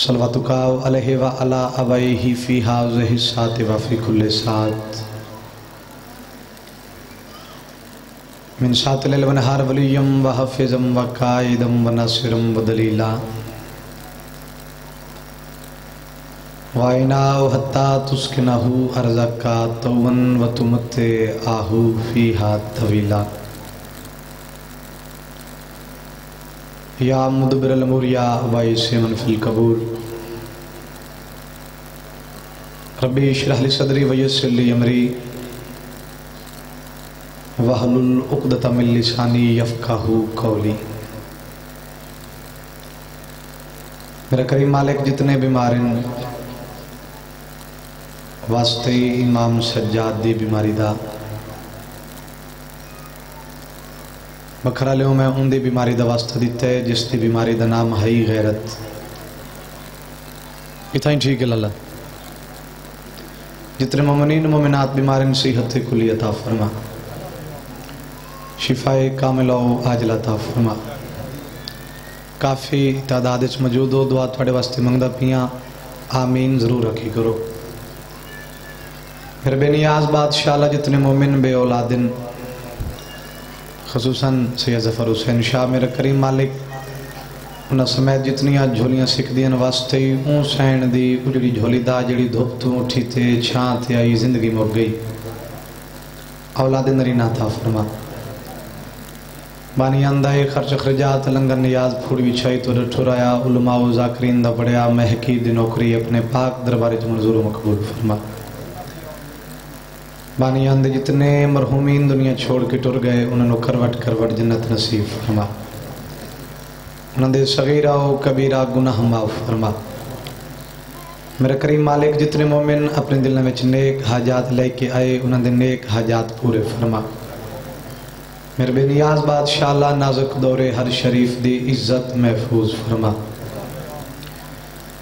सल्लल्लाहु अलैहि व अला अबैहि फी हाज़िहि सात व फी कुल्लि सात मिन सातिल वनहार वलियम व हफिज़म व कायदम व नासिरम व दलीला वाइना हत्ता तुस्किनहु अर्ज़का तौवन व तुमते आहु फीहा तवीला या मुदब्बिरल अमूर या वाइसे मन फिल कबूर रब्बी इश्रह लि सदरी व यस्सिर लि अमरी वहलुल उक़्दतम मिन लिसानी यफ़क़हू क़ौली। मेरा करीम मालिक जितने बीमार हैं वास्ते इमाम सज्जाद दी बीमारी दा बखरा लियो मैं उनकी बीमारी का वास्ता दिता है जिसकी बीमारी का नाम है ही गैरत। इतना ही ठीक है लाला। जितने मोमिनीन मोमिनात बीमार इन सेहत कुली अता फरमा, शिफाए कामिला आजिला अता फरमा। काफ़ी तादाद मौजूद हो, दुआ थोड़े वास्ते मंगदा पिया, आमीन जरूर रखी करो। मेरे बेनियाज बादशाह जितने मोमिन बे औलादिन खसूसन सैयद ज़फ़र हुसैन शाह मेरा करीम मालिक उन समेत जितनिया झोलियाँ सिकदियाँ वास्ते ही ऊँ सैन दी उजड़ी झोली दा जड़ी धुप तो उठी थे छां ते आई जिंदगी मुक गई औलाद नरीना था फरमा। बानी आंदा खर्च खर्जात लंगर नियाज फूड़ बिछाई तो ठुराया उलमा ज़ाकिरीन दा पढ़िया महकी दी नौकरी अपने पाक दरबार च मंजूर मकबूल फरमा। बानी आंदे जितने मरहूमीन दुनिया छोड़ के टुर गए उन्होंने करवट जन्नत नसीब फरमा। उन्होंने सगीरा व कबीरा गुनाह माफ़ फरमा। मेरा करीम मालिक जितने मोमिन अपने दिलों में नेक हाजात लेके आए उन्होंने नेक हाजात पूरे फरमा। मेरे बेनियाज बादशाह नाजुक दौरे हर शरीफ दी इज्जत महफूज फरमा।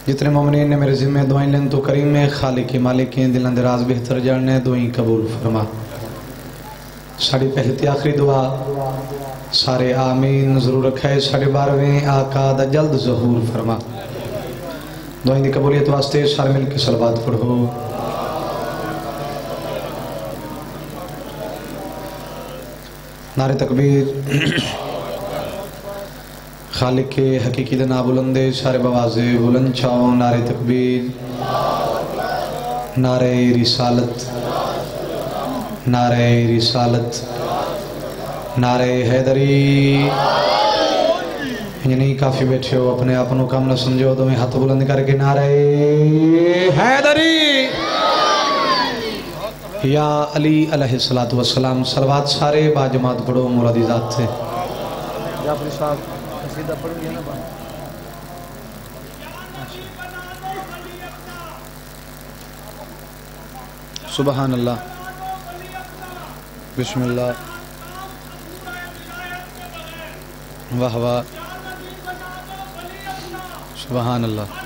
जितने मोमिन ने मेरे जिम्मे दुआएं लें तो करीम में खालिक मालिक दिलों के राज बेहतर जानने दुआई कबूल फरमा। साड़ी पहली ते आखिरी दुआ सारे आमीन जरूर रखे। साढ़े बारहवें आका दा जल्द जहूर फरमा। दुआई की कबूलियत वास्ते सारे मिल के सलवात पढ़ो। नारे तकबीर खालिक के हकीकी ना बुलंदे सारे बवाजे बुलंद छाओ। नारे तकबीर, नारे रिसालत, नारे रिसालत, नारे हैदरी। यानी काफ़ी बैठे हो अपने आप को कम न समझो तो मैं हाथ बुलंद करके नारे हैदरी या अली अलैहिस्सलातु वस्सलाम सलवात सारे बाजमात पढ़ो मुरादी ज़ात से। सुबहान अल्लाह, बिस्मिल्लाह, वाह वाह, सुबहान अल्लाह।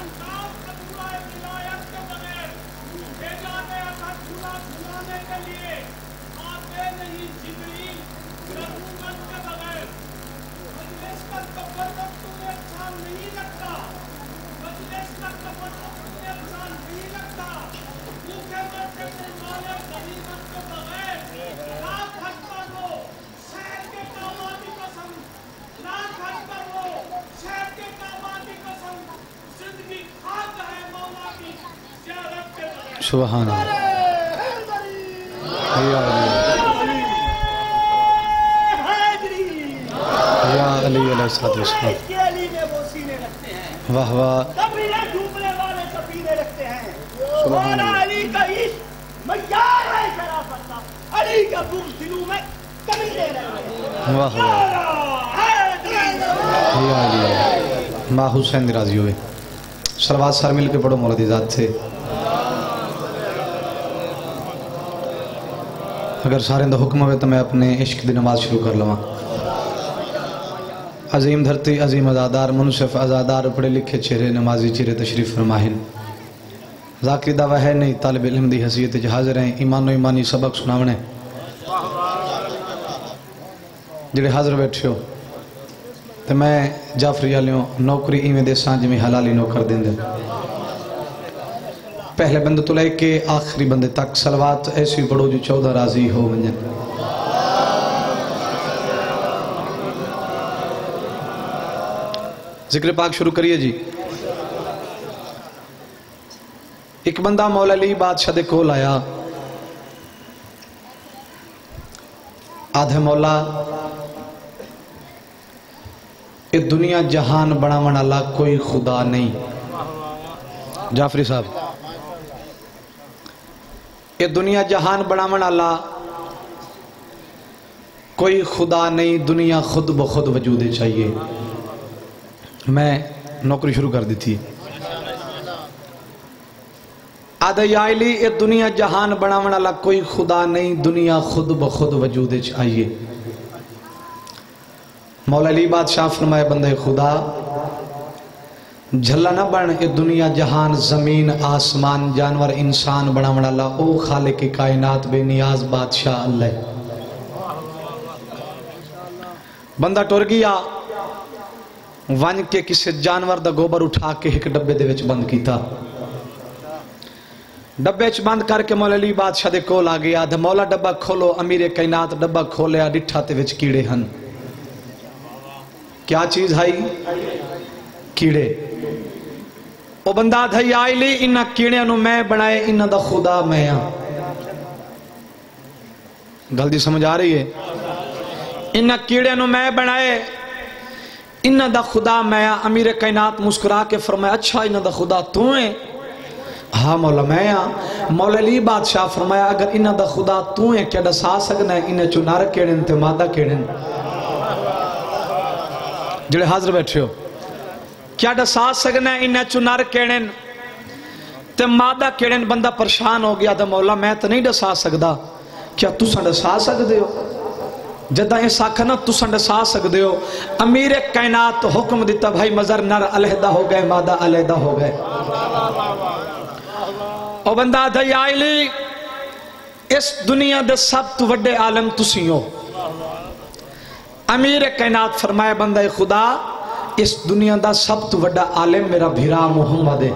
सुभान वाह वाह माँ हुसैन राजी हुए सलवात सर मिल के पढ़ो मौलवी ज़ात से। अगर सारे का हुक्म हो तो मैं अपने इश्क की नमाज शुरू कर लवां। अजीम धरती अजीम अज़ादार मुनसिफ अज़ादार पढ़े लिखे चेहरे नमाजी चेहरे तशरीफ़ फरमाहिन। ज़ाकिर दावा है नहीं तालिब इल्म दी हैसियत हाजिर हैं ईमानो ईमानी सबक सुनावने। जिहड़े हाजिर बैठे हो तो मैं जाफरी वालों नौकरी इवें दे सांझ में हलाली नौकर देंदे पहले बंदे तो लेके आखिरी बंदे तक सलवात ऐसी पढ़ो जो 14 राजी हो वंजन। जिक्र पाक शुरू करिए जी। एक बंदा मौला अली बादशाह दे कोल आया, आधे मौला ये दुनिया जहान बनावन वाला कोई खुदा नहीं। जाफरी साहब, ये दुनिया जहान बनावन वाला कोई खुदा नहीं, दुनिया खुद ब खुद वजूद चाहिए। मैं नौकरी शुरू कर दी थी। आदे याली ये दुनिया जहान बनावन वाला कोई खुदा नहीं, दुनिया खुद ब खुद वजूद चाहिए। मौला अली बादशाह फरमाए, बंदे खुदा झल्ला ना बन, ये दुनिया जहान जमीन आसमान जानवर इंसान बनावन वाला ओ खालिक कायनात बेनियाज बादशाह अल्लाह। बंदा टुर गया, वन के किसी जानवर का गोबर उठा के एक डब्बे दे विच बंद किया, डब्बे च बंद करके मौला अली बादशाह दे कोल आ गया। मौला डब्बा खोलो, अमीरे कायनात डब्बा खोलिया, डिठा ते विच कीड़े हन। क्या चीज है? कीड़े। ओ बंदा धई आई ली, इन्हां कीड़ियां नूं मैं बनाए, इन्हां दा खुदा मैं हां। गल दी समझ आ रही है? इन्हां कीड़ियां नूं मैं बनाए, इन्हां दा खुदा मैं हां। अमीर कायनात मुस्कुरा के फरमाया, अच्छा इन्हां दा खुदा तू है? हाँ मौला मैं हां। मौला अली बादशाह फरमाया, अगर इन्हां दा खुदा तू है, क्या दसा सकना है इन्हां चों नर केड़े ते मादा केड़े? जिहड़े हाजिर बैठे हो, क्या दसा सकना इन्हें चुनार केड़े ते मादा केड़े? बंदा परेशान हो गया, तो मौला मैं तो नहीं दसा सकता, क्या तुसा दसा सकते हो? जदा इस आखना तुसा दसा सकते हो। अमीर कायनात हुक्म दिता, भाई मजर नर अलहदा हो गए, मादा अलहदा हो गए। और बंदा दयाली, इस दुनिया के सब तो वड्डे आलम तुसी हो। अमीर कायनात फरमाए, बंदा खुदा इस दुनिया का सब तो बड़ा आलिम मेरा भीरा मुहम्मद है।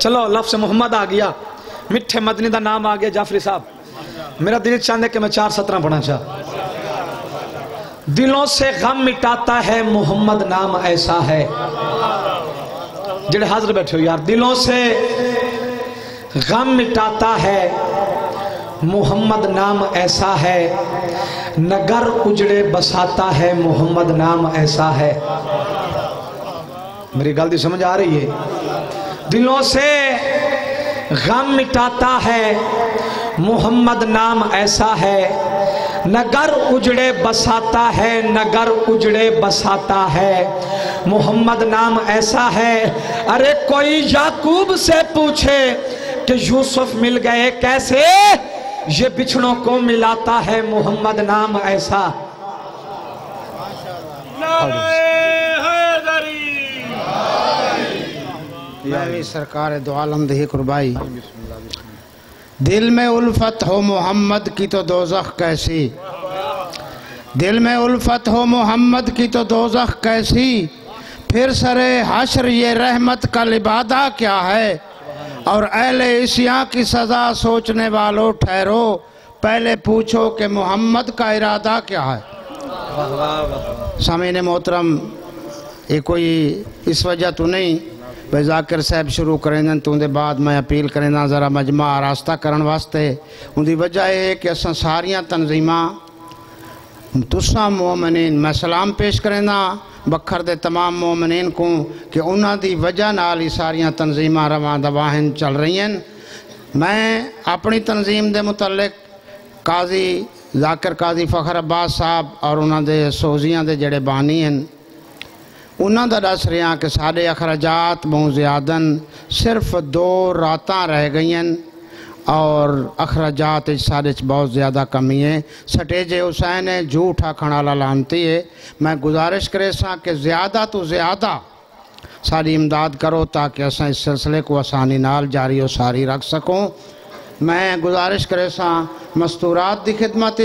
चलो लफ्ज़ मुहम्मद आ गया, मिठे मदनी का नाम आ गया। जाफरी साहब, मेरा दिल चाहते कि मैं 4-17 पढ़ना चाह। दिलों से गम मिटाता है मुहम्मद नाम ऐसा है। जिहड़े हाजिर बैठे हो यार, दिलों से गम मिटाता है मुहम्मद नाम ऐसा है, नगर उजड़े बसाता है मुहम्मद नाम ऐसा है। मेरी गलती समझ आ रही है? दिलों से गम मिटाता है मुहम्मद नाम ऐसा है, नगर उजड़े बसाता है, नगर उजड़े बसाता है मुहम्मद नाम ऐसा है। अरे कोई याकूब से पूछे कि यूसुफ मिल गए कैसे, ये बिछड़ों को मिलाता है मोहम्मद नाम ऐसा। सरकार दो आलम दही कुर्बाई, दिल में उल्फत हो मोहम्मद की तो दोज़ख कैसी, दिल में उल्फत हो मोहम्मद की तो दोज़ख कैसी, फिर सरे हश्र ये रहमत का लिबादा क्या है। और अहले एशिया की सज़ा सोचने वालों ठहरो, पहले पूछो कि मोहम्मद का इरादा क्या है। सामीन मोहतरम, ये कोई इस वजह तो नहीं भाई जाकिर साहब शुरू करें तो उनके बाद मैं अपील करेंदा ज़रा मजमा आरास्ता करने वास्ते। उनकी वजह यह है कि अस सारियाँ तनजीमां तुसा मोमिनीन मैं सलाम पेश करेंदा बखर दे तमाम मोमिनीन को कि उन्हां दी वजह नाल सारियां तनजीमां रवां दवाहन चल रही हैं। मैं अपनी तनजीम दे मुतल्लिक काजी जाकिर काजी फखर अब्बास साहब और उन्हां दे सोजियां दे जड़े बानी हैं, उन्हां दा दस रहा कि साढ़े अखराजात बहुत ज़्यादा, सिर्फ 2 रातां रह गई हैं और अखराजात इस सारे बहुत ज़्यादा कमी है। सटेज हुसैन है झूठ आखण वाला लानती है। मैं गुजारिश करे सा कि ज़्यादा तो ज़्यादा सारी इमदाद करो ताकि अस इस सिलसिले को आसानी नाल जारी और सारी रख सकूँ। मैं गुजारिश करे सा मस्तूरात की खिदमत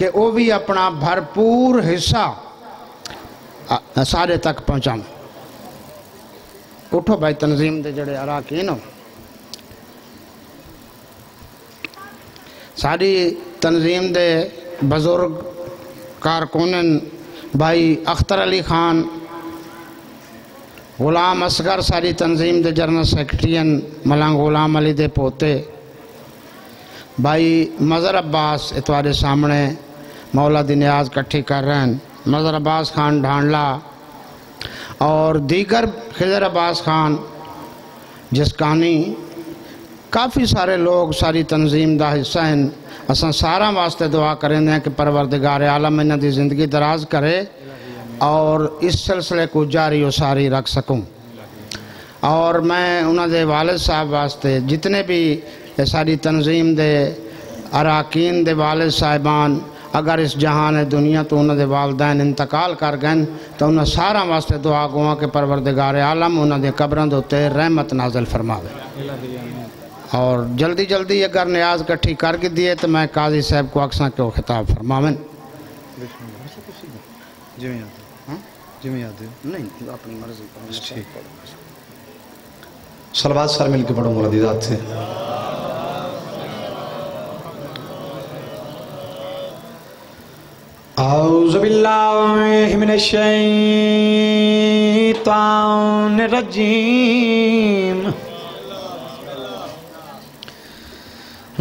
कि वह भी अपना भरपूर हिस्सा सारे तक पहुँचाऊँ। उठो भाई तनजीम के जोड़े अराकीन हो, सारी तनजीम के बुजुर्ग कारकुनन भाई अख्तर अली खान, गुलाम असगर सारी तनजीम के जनरल सेक्रटरीन, मलंग गुलाम अली दे पोते भाई मज़र अब्बास इतवारे सामने मौला दी न्याज कट्ठी कर रहे हैं, मज़र अब्बास खान ढांडला और दीगर खिजर अब्बास खान जिसकानी काफ़ी सारे लोग सारी तनजीम का हिस्सा हैं। अस सारा वास्ते दुआ करेंगे कि परवरदिगार आलम इन्हां दी जिंदगी दराज करे और इस सिलसिले को जारी और सारी रख सकूँ। और मैं उन्हां दे वालिद साहब वास्ते जितने भी सारी तनजीम दे अराकीन दे वालिद साहिबान अगर इस जहान दुनिया तो उन्होंने वालदैन इंतकाल कर गए तो उन्हें सारा वास्ते दुआ गुआ के परवरदिगार आलम उन्होंने कब्रों के उत्ते रहमत नाजल फरमावे। और जल्दी जल्दी अगर न्याज इकट्ठी कर दिए तो मैं काजी साहब को अक्सा क्यों खिताब फरमावन। सलवात सर मिल के बड़ो मुरादात थे। औज़ु बिल्लाहि मिनश शैतानिर रजीम,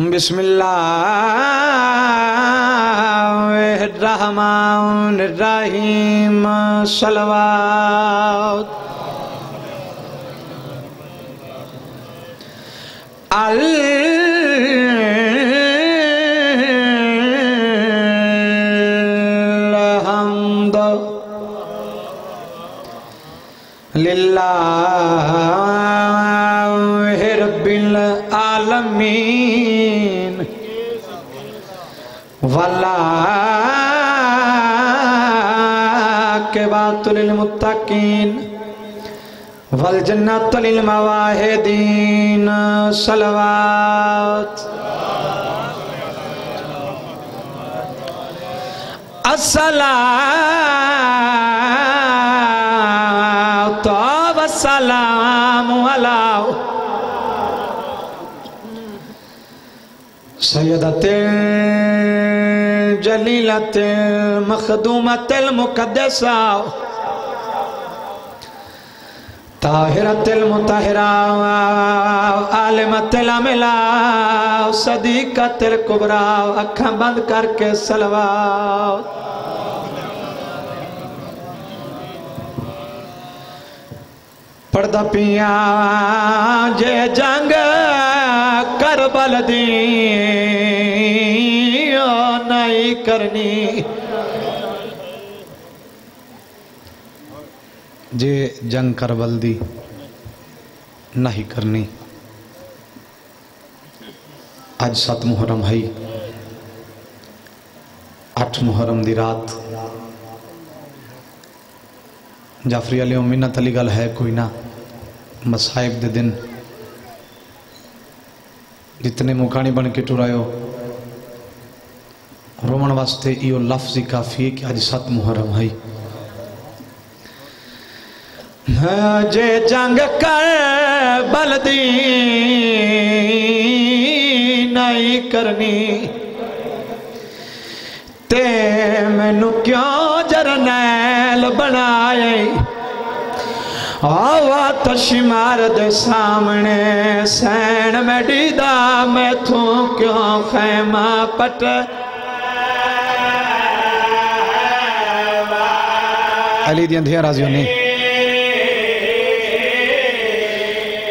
बिस्मिल्लाहिर रहमानिर रहीम, सलवात अल लिल्लाहि रब्बिल आलमीन, वला अक़िबातु लिल मुत्तक़ीन, वल जन्नतु लिल मवाहिदीन, सलवात। सलामु अला सय्यदतिल जलीलतिल मखदूमतिल मुक़द्दसा, ताहिरतिल मुताहिरा, आलिमतिल आमिला, सदीकतिल कुबरा। आँखें बंद करके सलवात। पढ़दा पिया जे जंग करबल दी नहीं करनी जे जंग करबल दी नहीं करनी। आज 7 मुहर्रम है, 8 मुहर्रम दी रात जाफरी अली मिन्नत अली गल है कोई ना। मसाइब दे दिन जितने मुकानी बन के टुरायो रोमन वास्ते यो लफ्ज़ ही काफ़ी है कि आज 7 मुहर्रम है। जे जंग कर बलदी नहीं करनी ते मैनू क्यों जरनैल बनाए, आवा तश्मार दे सामने सैन मेडीदा मैथों क्यों खैमा पट। अली दियां धियां राज़ी होनी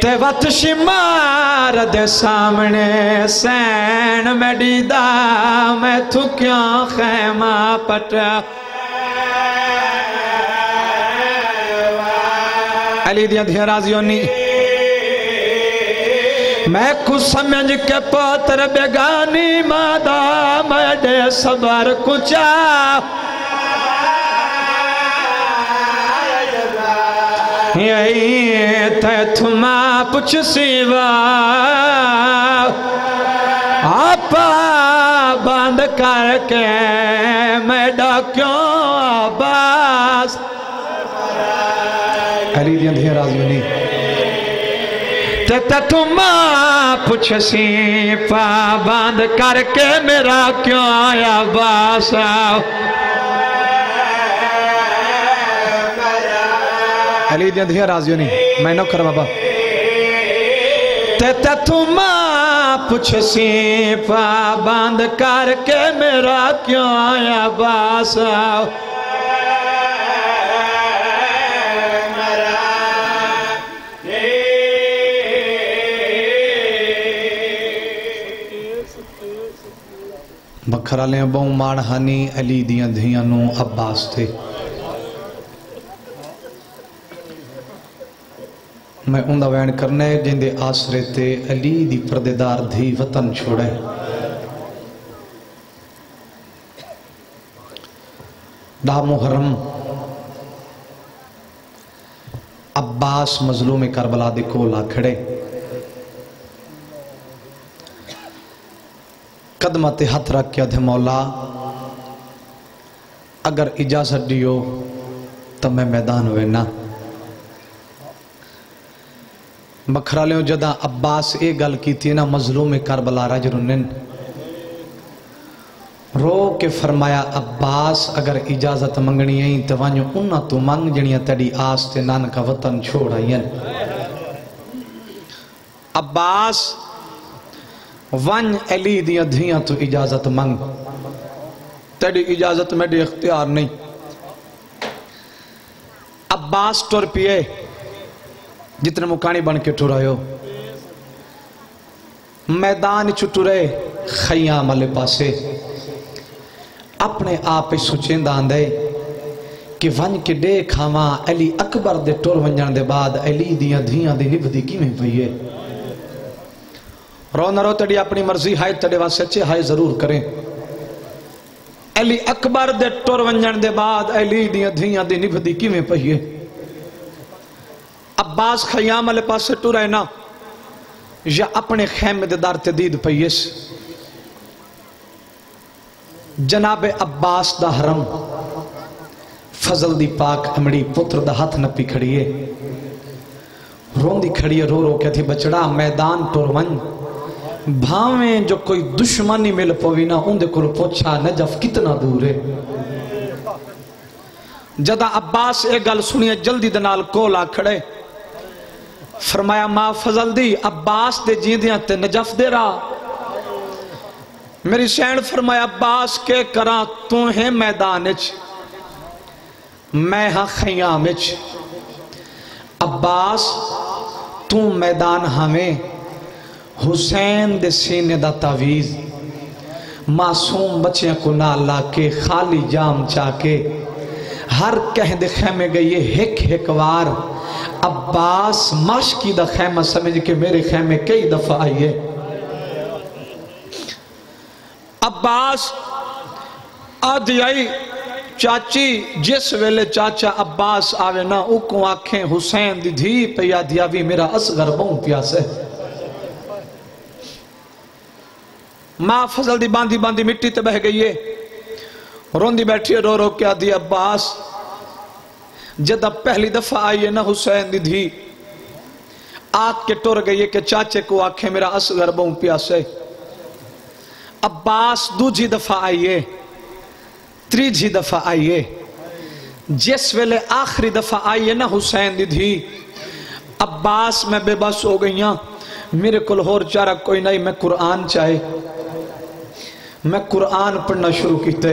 ते वत शिमार दे सामने सैन मेडीदा मैथों क्यों खैमा पट। अली दिया धियां राज़ी होनी। मैं कुछ समझ के पोत्र बेगानी मादा मडे सबर कुचा, यही थे थुमा पुछ सिवा आपा बंद करके मैडा क्यों आबास। हरी दियां धियां राजी नहीं ते तू मां पुछसी पाबंद करके मेरा क्यों आया बासा। हरी दियां धियां राजी नहीं मैं नौकर बाबा ते तू मां पुछसी पाबंद करके मेरा क्यों आया बासा। बखर आले बहु माण हानी अली दियां धियां नू अब्बास थे। मैं उन्दा वैन करने जिंदे आसरे ते अली दी पर्देदार धी वतन छोड़े। दा मुहर्रम अब्बास मजलूम करबला दे कोल आ खड़े। कदम ते हथ रख के अधे मौला अगर इजाजत दियो तो मैं मैदान वेना। बखरालियों जदा अब्बास ये गल की ना मजलूम करबला रजरुनिन रो के फरमाया अब्बास अगर इजाजत मंगनी आई तो वंज उन्हां तू मंग जड़ियां तेरी आस ते नानका वतन छोड़ आईन। अब्बास वन अली दिया धियां तू इजाजत मंग तेरी इजाजत में मेरे इख्तियार नहीं। अब्बास तुर पिए जितने मुकानी बन के टुरायो मैदान चु टुरे खयाम वाले पासे। अपने आप ही सोचेंदा आंदे कि वन के डे खावा अली अकबर दे टुर वंजण दे बाद अली दिया धियां दी निभदी किवें पई है। रो न रो तड़ी अपनी मर्जी हाय तड़े वास्ते अच्छे हाय जरूर करें। अली अकबर दे टुर वंजण दे बाद अली दियां धियां दी निभदी किवें पई है। अब्बास खयाम वाले पासे टुरे ना या अपने खैमे दे दर ते दीद पई है। जनाबे अब्बास दा हरम फजल दी पाक अमड़ी पुत्र दा हथ नपी खड़ी है। रोंदी खड़ी है रो रो के थी बचड़ा मैदान टुर वन भावें जो कोई दुश्मनी मिल पवी ना उन्दे कोल पोछा नजफ कितना दूर है। जदा अब्बास एक गल सुनिए जल्दी दे नाल कोल आ खड़े। फरमाया मां फजल दी अब्बास दे जींदियां ते नजफ दे रा मेरी सैन। फरमाया अब्बास के करा तू है मैदान च मैं हां खयाम च। अब्बास तू मैदान हमें हुसैन दे सीने दा तावीज़ मासूम बच्चियां को ना लाके खाली जाम चाके हर कह दे खैमे गई हिक हिक वार। अब्बास माशकी दा खैमा समझ के मेरे खैमे कई दफा आई है। अब्बास आदि आई चाची जिस वेले चाचा अब्बास आवे ना उको आखें हुसैन दी धी पिया दिया भी मेरा असगर बहु प्यास है। मां फजल दी बांधी बांधी मिट्टी ते बह गई है। रोंदी बैठी है रो रो के आदि अब्बास जदा पहली दफा आई है ना हुसैन दी धी आख के टुर गई है कि चाचे को आखे मेरा असगर बहु प्यासे। अब्बास दूजी दफा आई है त्रीजी दफा आई है। जिस वेले आखिरी दफा आई है ना हुसैन दी धी अब्बास मैं बेबस हो गई हां मेरे कोल होर चारा कोई नहीं। मैं कुरान चाहे मैं कुरान पढ़ना शुरू किते।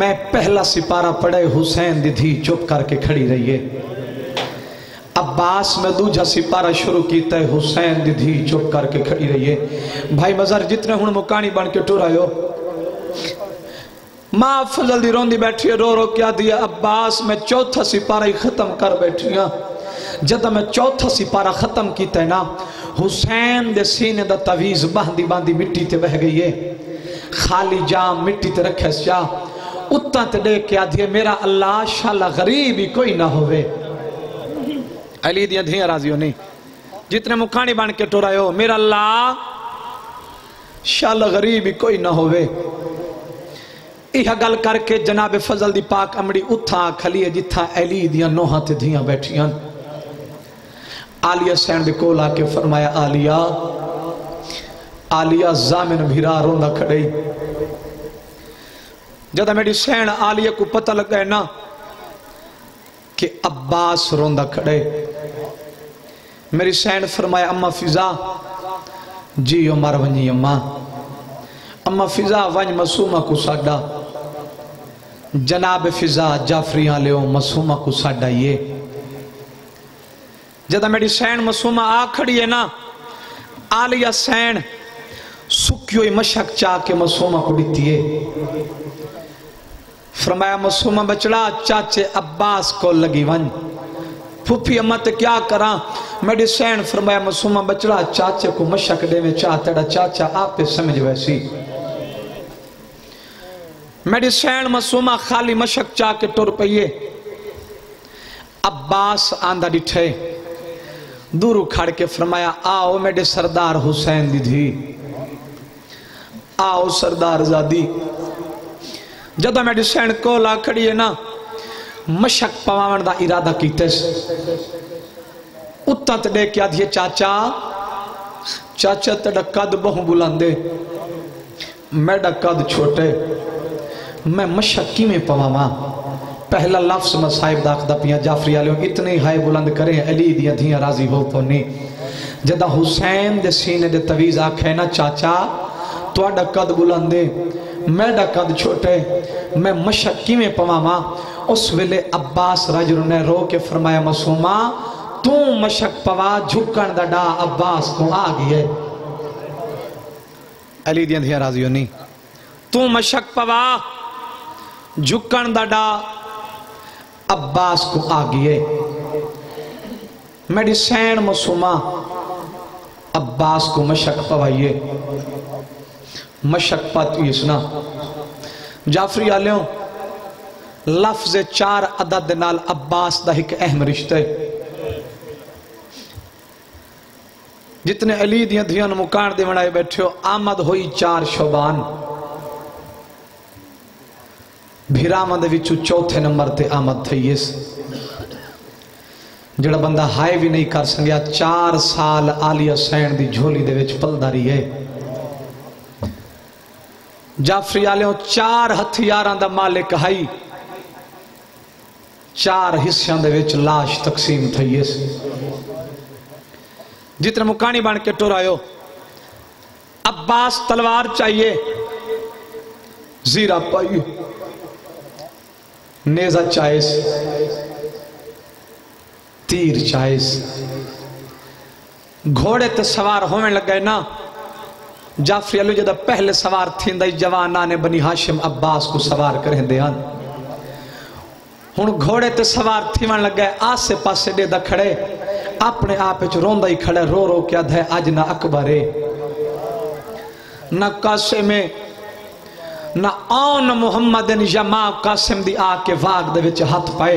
मैं पहला सिपारा पढ़े हुसैन दी धी चुप करके खड़ी रही है। अब्बास में दूजा सिपारा शुरू किता हुसैन दी धी चुप करके खड़ी रही है। भाई मजर जितने हुण मुकानी बन के टुर आयो मां फजल दी रोंदी बैठी है रो रो क्या दिया अब्बास मैं चौथा सिपारा ही खत्म कर बैठी हां। जद मैं चौथा सिपारा खत्म किया ना हुसैन दे सीने दा तवीज़ बांधी बांधी मिट्टी ते बह गई है। खाली जाम मिट्टी ते रखे जा उत्ता ते देख के आधी मेरा अल्लाह शाला गरीब ही कोई ना होवे। अली दियां धियां राजी नहीं जितने मुखानी बन के टुरायो मेरा अल्लाह शाला गरीब ही कोई ना होवे। यह गल करके जनाब फजल दी पाक अमड़ी उथा खली है जिथा अली दियां नोहां ते धियां बैठियां। आलिया सैन दे कोल आके फरमाया आलिया आलिया जामिन भिरा रोंदा खड़े। जदा मेरी सैन आलिया को पता लगा है ना कि अब्बास रोंदा खड़े, मेरी सैन फरमाया अम्मा फिजा जी उमर वनी अम्मा अम्मा फिजा वंज मासूमा को साडा। जनाब फिजा जाफरिया ले मासूमा को साडा। ये जदा मेरी सैन मासूमा आ खड़ी है ना, आलिया सैन सुखी हुई मशक चा के मासूमा को दीती है। फरमाया मासूमा बचड़ा चाचे अब्बास को लगी वन। फूफी अम्मा ते क्या करा? मेरी सैन फरमाया मासूमा बचड़ा चाचे को मशक देवे चा तेरा चाचा आपे समझ वैसी। मेरी सैन मासूमा खाली मशक चा के टुर पईए। अब्बास आंदा डिठे दूर उखाड़ के फरमाया आओ मेरे सरदार हुसैन दीदी आओ सरदार जादी। जदा मेरे सैन को ला खड़ी है ना मशक पवावन का इरादा किया उत्त दे के आधी चाचा चाचा तेरा कद बहु बुलांदे मेरा कद छोटे मैं मशक किवें पवावां। पहला लफ्ज़ में साहिब दाखदा पिया जाफरी आलियो इतनी हाई बुलंद करें अली दिया धियां राजी हो तो नहीं। जदा हुसैन दे सीने दे तवीज़ आखे ना चाचा तुहाडा कद बुलंद मेरा कद छोटे मैं मशक किवें पवावां। उस वेले अब्बास रजरू ने रो के फरमाया मासूमा तू मशक पवा झुकण दा डा अब्बास को आ गई अली दिया धियां राजी हो नहीं। तू मशक पवा झुकण दा डा अब्बास को आ गए। मेरी सैन मासूमा अब्बास को मशक पवाइए मशक पाती सुना। जाफरी आलियो लफ्ज चार अदद नाल अब्बास का एक अहम रिश्ता है। जितने अली दियां धियां मुकान दे बनाए बैठे हो आमद हुई चार शोबान भिरावां दे विचों चौथे नंबर ते आमद थी। इस जड़ा बंदा हाई भी नहीं कर सकया 4 साल आलिया सैन दी झोली दे विच पलदा रही है। जाफरी आलियों 4 हथियारां दा मालिक हाई 4 हिस्सियां दे विच लाश तकसीम थी। इस जितने मुकानी बन के टुर आयो अब्बास तलवार चाहिए जीरा पाई नेजा चाइस तीर चाइस। घोड़े तो सवार होने लग गए ना जाफरी आलियो जदा पहले सवार थींदा जवाना ने बनी हाशिम अब्बास को सवार करें देन। हुण घोड़े तो सवार थीवण लग गए आसे पासे दे खड़े अपने आप विच रोंदा ही खड़े रो रो के आधे अज ना अकबरे ना कासे में ना आन मुहम्मद जमा कासिम दी आके वाग दे विच हाथ पाए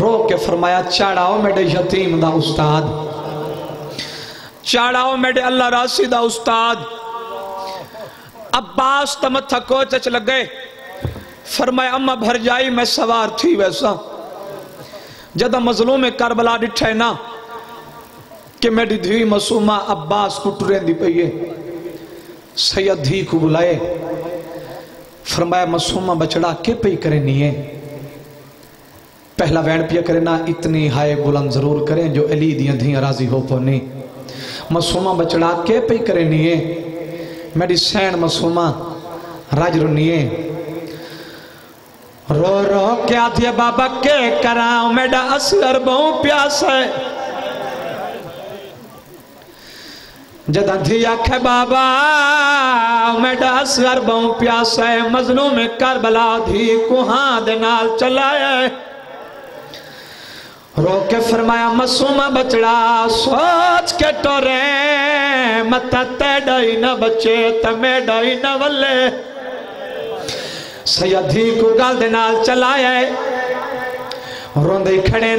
रो के फरमाया चढ़ाओ मेरे यतीम दा उस्ताद चढ़ाओ मेरे अल्लाह रासी दा उस्ताद। अब्बास त मथा कोच च लगे फरमाया अम्मा भर जाई मैं सवार थी वैसा। जदा मजलूम करबला डिठे ना कि मेरी धी मासूमा अब्बास को टुरेंदी पई है सैयद धी को बुलाए फरमाया मासूमा बचड़ा के पई करे नहीं है पहला वैन पिया करे ना इतनी हाय बुलंद जरूर करें जो अली दियां धियां राजी हो पो नहीं। मासूमा बचड़ा के पई करे नहीं है मेरी सैन मासूमा राज रोनी है रो रो क्या दिया बाबा के कराओ मेरा असगर बहु प्यास है। जदा धी आखे बाबा मेरा असगर बहु प्यास है मजलूम करबला धी कुहां दे नाल चलाया रो के फरमाया मासूमा बचड़ा सोच के टोरे मत तेड़ा ही न बचे तेड़ा ही न वले सैयदी को गल दे नाल चलाया रोंदे खड़े।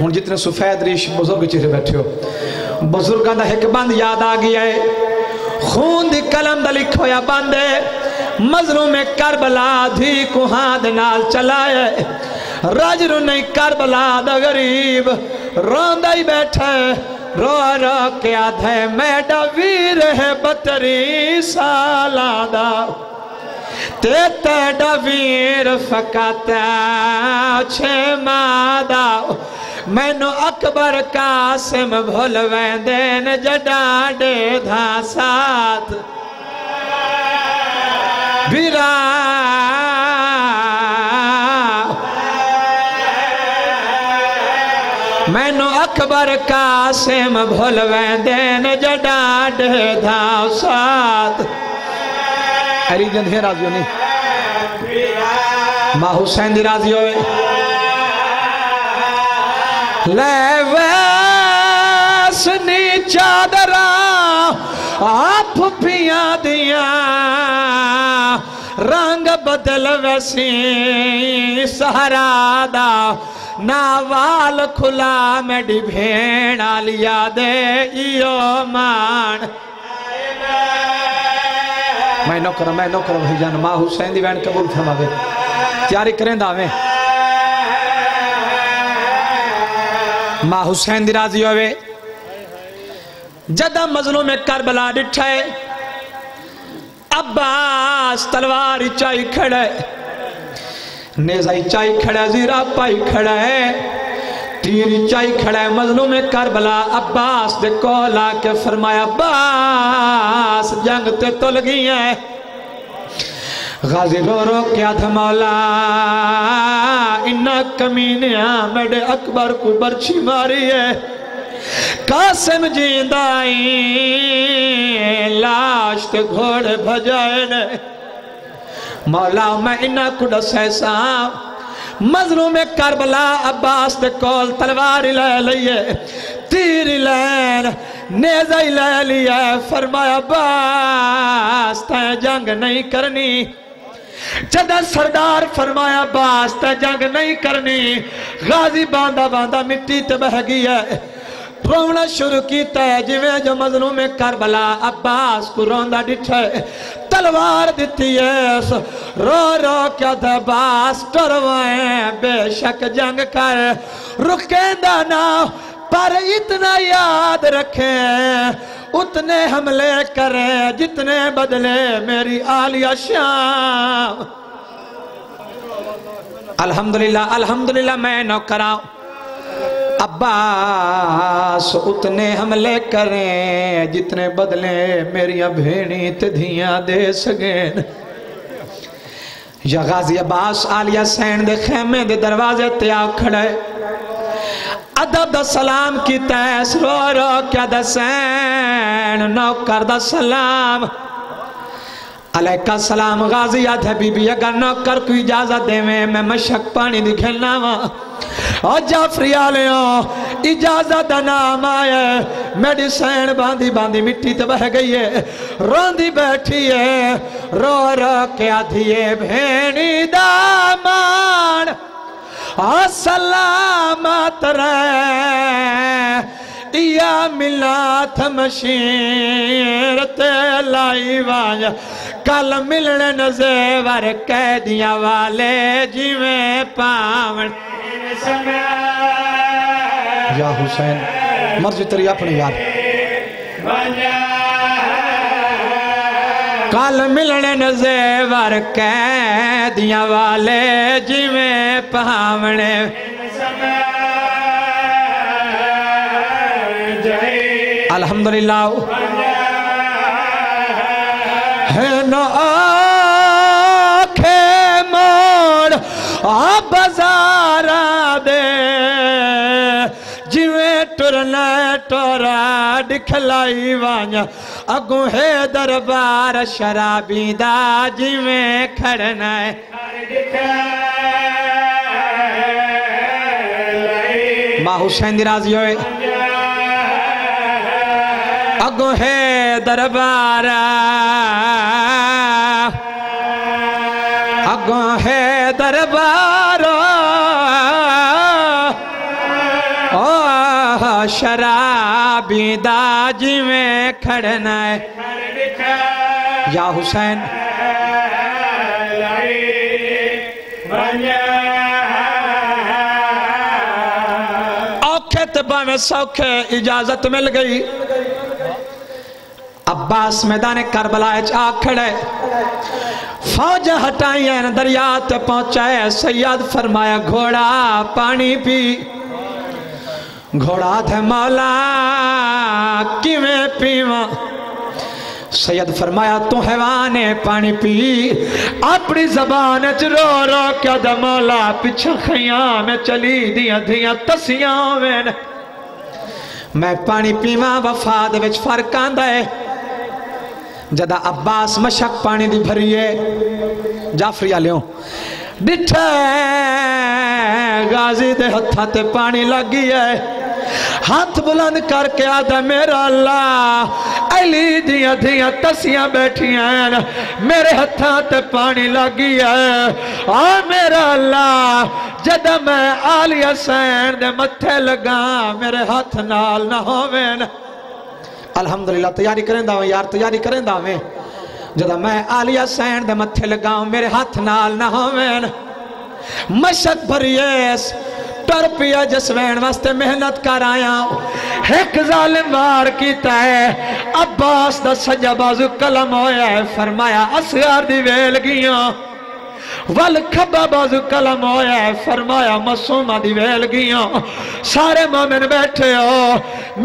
हुण जितने सफेद रीश बुजुर्ग चेहरे बैठे हो बुजुर्गों का एक बंद याद आ गया है खून दी कलम दा लिखोया बंद मजलूम करबला धी कुहाद नाल चलाए रजरू नहीं करबला दा गरीब रोंदा ही बैठे रो रो के आधे मैडा वीर है बतरी साला दा ते तेडा वीर फकत छे मादा मैनू अकबर कासिम भुल वेंदेन जडाडे धा साथ बिरा मैनू अकबर कासिम भुल वेंदेन जडाडे धा साथ हरी जंद राजी होनी मां हुसैन दी राजी होवे ले वैसनी चादरा आप पिया दिया रंग बदल वैसी सहरा दा नावाल खुला में भेण लिया दे इयो मान मैं नौकर भाई जान मां हुसैन दी वैन कबूल फरमावे तैयारी करें दावे मां हुसैन दी राजी होवे जदा मजलूम में करबला डिठा है अब्बास तलवार चाई खड़ा नेज़ाई चाई खड़ा जीरा पाई खड़ा है तीर चाई खड़ा है मजलूम में करबला अब्बास दे कोल आके फरमाया अब्बास जंग ते तुल गई है गाजी रो रो क्या था मौला इन्ना कमीनिया मेरे अकबर को बर्छी मारी है कासिम जींदाई लाश ते घोड़े भजाए ने मौला मैं इन्ना को दसेसा मजलूम करबला अब्बास दे कोल तलवार ले लिए तीर लैन नेज़ा ले लिया फरमाया अब्बास तै जंग नहीं करनी जदा सरदार फरमाया अब्बास तै जंग नहीं करनी गाजी बांधा बांधा मिट्टी ते बह गई है रोना शुरू किया जिमें जो मजलूम करबला अब्बास को रोंदा डिठे तलवार दिती है रो रो क्या अब्बास टरवाए बेशक जंग कर रुकेंदा ना पर इतना याद रखे उतने हमले करे जितने बदले मेरी आलिया शाम अल्हम्दुलिल्लाह अल्हम्दुलिल्लाह मैं न कराऊं अब्बास उतने हमले करें जितने बदले मेरिया भेणी ते धियां दे सकें या गाजी अब्बास आलिया सैन दे खेमे दे दरवाजे ते आ खड़े अदब दा सलाम की तैस रो रो क्या दसैन नौकर दा सलाम अलैका सलाम गाजी याद है बीबी अगर नौकर को इजाजत देवें मैं मशक पानी दिखेलना वा और जाफरी आलियो इजाजत दा नाम आए मेरी सैन बांधी बांधी मिट्टी तो बह गई है रोंदी बैठी है रो रो क्या दिए भेणी दा मान सलामत रे या मिलाथ मशीर ते लाई वाज कल मिलने नज़ेवर कैदिया वाले जिवें पावन या हुसैन मर्जी तेरी अपनी याद कल मिलने नज़ेवर कैदिया वाले जिमें पावने अल्हम्दुलिल्लाह है न आखे मोड़ बजारा दे जिमें टुरना टोरा दिखलाई वाना अगू है दरबार शराबी दा जिमें खड़ना है मां हुसैन दी राजी होए अगू है दरबार अगू है दरबार शराबी दाजी में खड़ना है या हुसैन औखे ते भावे सौखे इजाजत मिल गई। अब्बास मैदान करबला आ खड़े, फौज हटाई दरिया ते पहुंचाए। सैयद फरमाया घोड़ा पानी पी। घोड़ा थे मौला किवें पीवा? सैयद फरमाया तू हैवान है पानी पी। अपनी जबान च रो रो क्या दमला पिछा खिया में चली दिया दिया तसिया वेन। मैं पानी पीवा वफाद विच फर्क आंदा है। जदा अब्बास मशक पानी दी भरीए जाफरिया लियो डिठे गाजी दे हत्था ते पानी लगी है। हाथ बुलंद करके आदा मेरा अल्लाह अली दिया दिया तसियां बैठिया मेरे हत्था ते पानी लगी है। आ मेरा अल्लाह जदा मैं आली हसैन दे मथे लगा मेरे हाथ नाल ना होवेन। अल्हम्दुलिल्लाह तैयारी करें दावे यार तैयारी करें दावे। जदा मैं आलिया सैन दे मथे लगाऊं मेरे हाथ नाल ना होवेन। मशक भरिएस तर पिया जिस वैन वास्ते मेहनत कर आया। एक जालिम वार कीता है अब्बास दा सज्जा बाजू कलम होया है। फरमाया असगार दी वेल गियां। वल खब्बा बाजू कलम होया है। फरमाया मासूमा दी वेल गियां। सारे मोमिन बैठे हो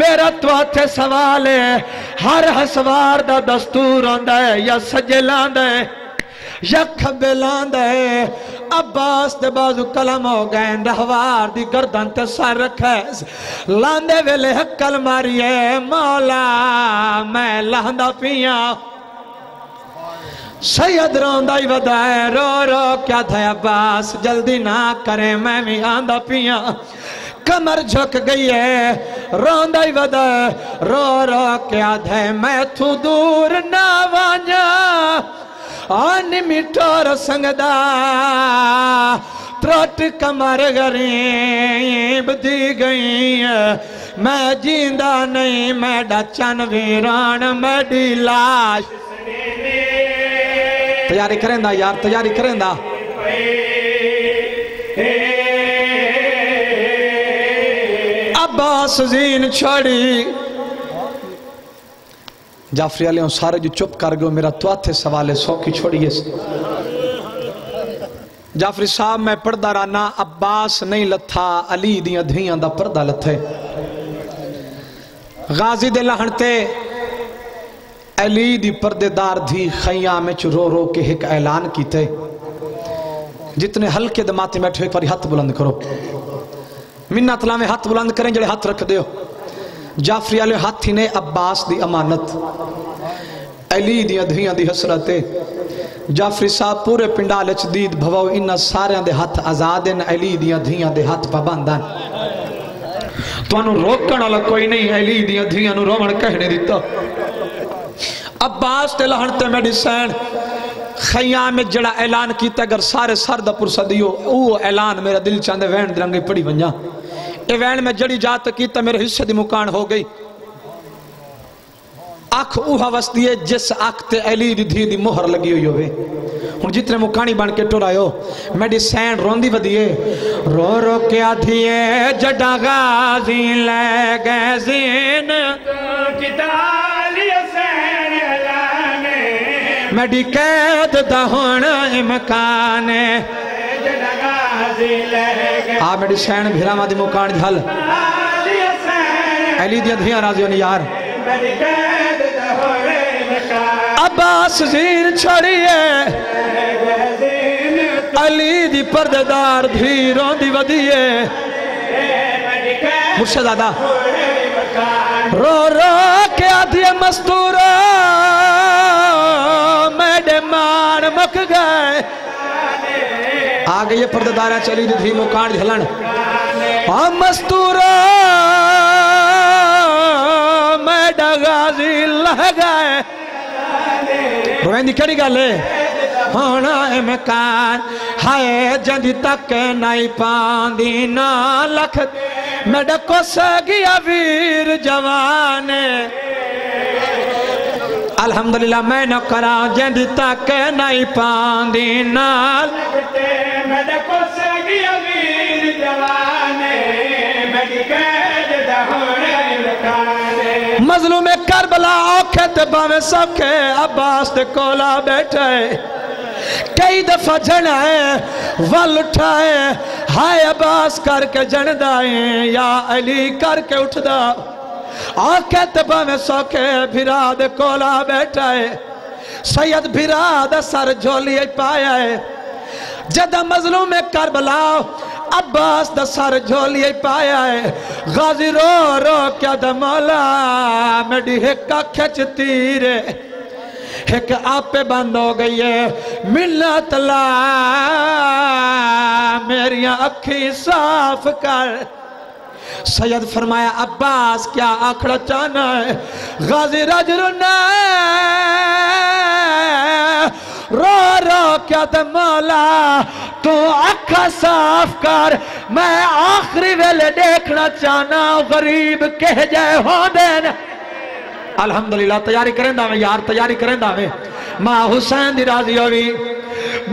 मेरा तो हाथे सवाल है। हर हसवार दा दस्तूर आंदा है या सज्जे लांदा है या खब्बे लांदा है। अब्बास दे बाजू कलम हो गए। रहवार दी गर्दन ते सर रखे लांदे वेले हक्कल मारिए मौला मैं लांदा पिया। सैयद रोंदा ही वधाए रो रो क्या था अब्बास जल्दी ना करे मैं भी आंदा पिया। कमर झुक गई है रोंदा ही वधाए रो रो क्या था मैं थू दूर ना वांजा आन मिठो रसंगदा त्रोट कमर गरीब दी गई है। मैं जींदा नहीं मैं डचन वीरान मैं दी लाश। तैयारी करेंदा यार तैयारी करेंदा। अब्बास जीन छोड़ी जाफरी वाले सारे जो चुप कर गए। मेरा तो थे सवाल है सौखी छोड़िए। जाफरी साहब मैं पर्दा राना अब्बास नहीं लथा अली दिया धीआं दा पर्दा लथे। गाजी दे लहणते अली दी पर्देदार धी खयाम च रो रो के एक ऐलान किते। जितने हल्के दमाते बैठे एक बार हाथ बुलंद करो। मिन्नत लावे हाथ बुलंद करें जड़े हाथ रख दो। जाफरी आले हाथी ने अब्बास दी अमानत अली दी अधीआं दी हसरत। जाफरी साहब पूरे पिंडाल च दीद भवाओ इन्ना सारे दे हाथ आजाद न अली दी अधीआं दे हाथ पाबंद न। तुहानू रोकण वाला कोई नहीं। अली दी अधीआं नू रोवण कहने दिता। अब्बास ते लहण ते मेरी सैन खयाम जड़ा ऐलान किया अगर सारे सर दा पुरसा दियो वो ऐलान मेरा दिल चाहते वैन दरंगे पड़ी वंजा। ये वैन में जड़ी जात की मेरे हिस्से दी मुकान हो गई। अख उहा वसदी है जिस अख ते अली दी धी दी मोहर लगी हुई होवे। हुण जितने मुकानी बन के टुरायो मेरी सैन रोंदी वदिए रो रो के आधिए जड़ा गाजी ले गए जीन मेरी कैद दा होना इमकान आ मेरी सैन भिराव दी मुकान झल अली दिया धिया राजियों ने यार। अब्बास जीन छोड़िए अली दी पर्देदार धी रोंदी वदिए मुर्शद दादा रो रो के आधिए मस्तूरा मुक गए। आ गई है पर्दादारा चली थी मुकान झलन मस्तूरा मैं डगाजी लह गए। रोवेंदी केड़ी गल है होना है मकान हाय जंदी तक नहीं पांदी ना लख मैं डकोस गया वीर जवान। अलहमदुलिल्लाह मैं न करा जद तक नहीं पांदी नाल मजलूम करबला औखे ते भावे सौखे अब्बास ते कोला बैठे कई दफा जन है वल उठाए हाय अब्बास करके जनदा है या अली करके उठदा आखे ते भावे सौखे भिरा दे कोला बैठा है सैयद भिरा दे सर झोली पाया है जदा मजलूम करबला अब्बास दा सर झोलिए पाया है गाजी रो रो क्या दमला मेरी हिक्का खिच तीरे हिक आपे बंद हो गई है मिलत ला मेरिया अखी साफ कर। सैयद फरमाया अब्बास क्या आखड़ा चाहना है। गाजी रजरुना रो रो क्या मौला तू अखा साफ कर मैं आखिरी वेले देखना चाहना गरीब कह जाए हो देन। अलहमदुलिल्लाह तैयारी करें दावे यार तैयारी करें दावे मां हुसैन दी राजी होवी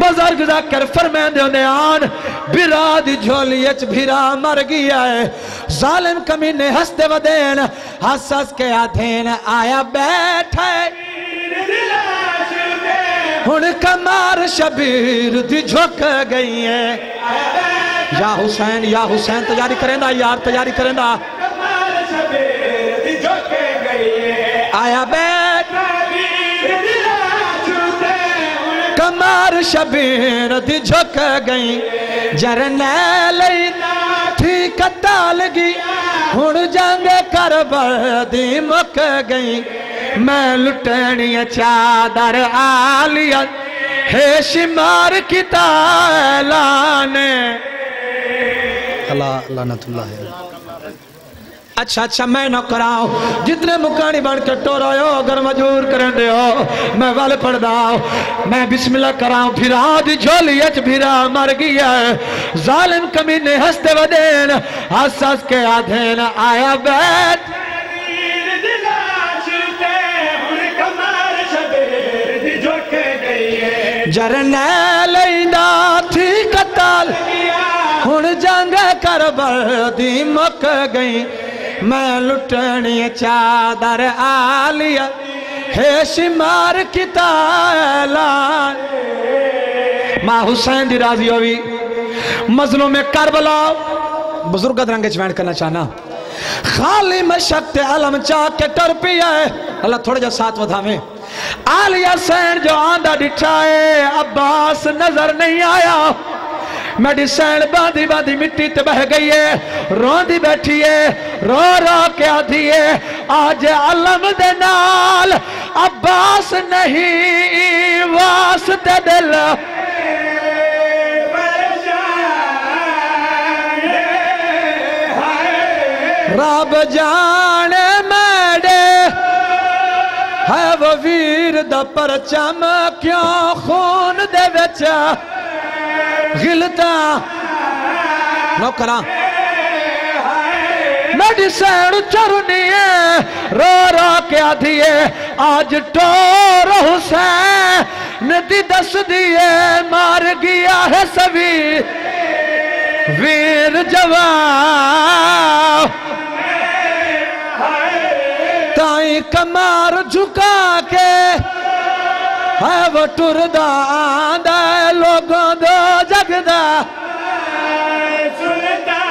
बजर गुजा कर फरमेंदे होने आन बिरा दी झोली च बिरा मर गया है जालिम कमीने हंसते वदेन हंस हंस के आधेन आया बैठे हुन कमार शबीर दी झुक गई है। या हुसैन तैयारी करेंदा यार तैयारी करेंदा आया बैठ कमार शबीर दी झुक गई जरनैल थी कतालगी हुन जंग करबल दी मुक गई मैं लुटनी चादर आलिया हे शिमार की तालाने लानतुल्लाह। अच्छा अच्छा मैं न कराओ जितने मुकानी बन के टोरा हो अगर मजूर करें दे हो मैं वाले पढ़ दाओ मैं बिस्मिल्लाह कराओ फिर आधी झोली फिर मर गया है जालिम कमीने हंसते वदेन हंस हंस के आधेन आया बैठ जरनैल थी कताल हुन जंग करबल दी मुक गई मैं लुटनी चादर आलिया हे शिमार की तालान। मां हुसैन दी राजी होवी मजलूम करबला बुजुर्ग रंग चैन करना चाहना खाली मशक्क़त अलम चाह के टर पिया है अल्लाह थोड़ा जा साथ वधावे आलिया सैन जो आंदा डिठा है अब्बास नजर नहीं आया मेरी सैन बांधी बांधी मिट्टी ते बह गई है रोंदी बैठी है रो रो के आधी है आज अलम दे नाल अब्बास नहीं वास्ते दिल रब जाने मेरे है वो वीर दा परचम क्यों खून दे विच गिलता नौकरा मेरी सैन चरुनी है रो रो के आधी है आज टोर हुसैन दी दस दिए मार गया है सभी वीर जवान ताई कमार झुका के है वो टुरदा आंदा लोगों दो जगदा सुनदा।